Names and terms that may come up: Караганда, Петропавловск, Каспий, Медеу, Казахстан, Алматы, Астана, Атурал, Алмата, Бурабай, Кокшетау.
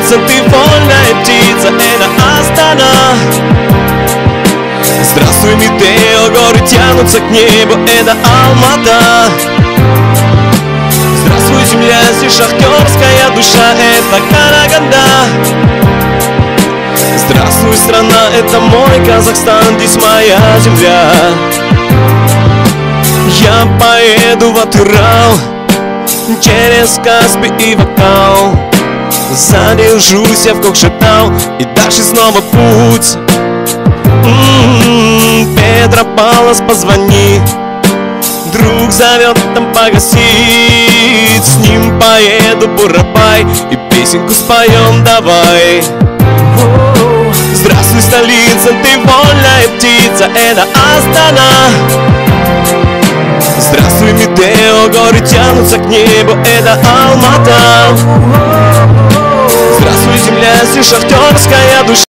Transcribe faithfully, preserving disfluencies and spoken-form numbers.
птица, ты вольная птица, это Астана. Здравствуй, Медеу, горы тянутся к небу, это Алмата. Здравствуй, земля, здесь шахтерская душа, это Караганда. Здравствуй, страна, это мой Казахстан, здесь моя земля. Я поеду в Атурал, через Каспий и Вокал. Задержусь я в Кокшетау, и дальше снова путь. М-м-м, Петропавловск, позвони, друг зовет, там погасит. С ним поеду в Бурабай, и песенку споем давай. Здравствуй, столица, ты вольная птица, это Астана. Здравствуй, Медеу, горы тянутся к небу, это Алматы. Здравствуй, земля, здесь шахтерская душа.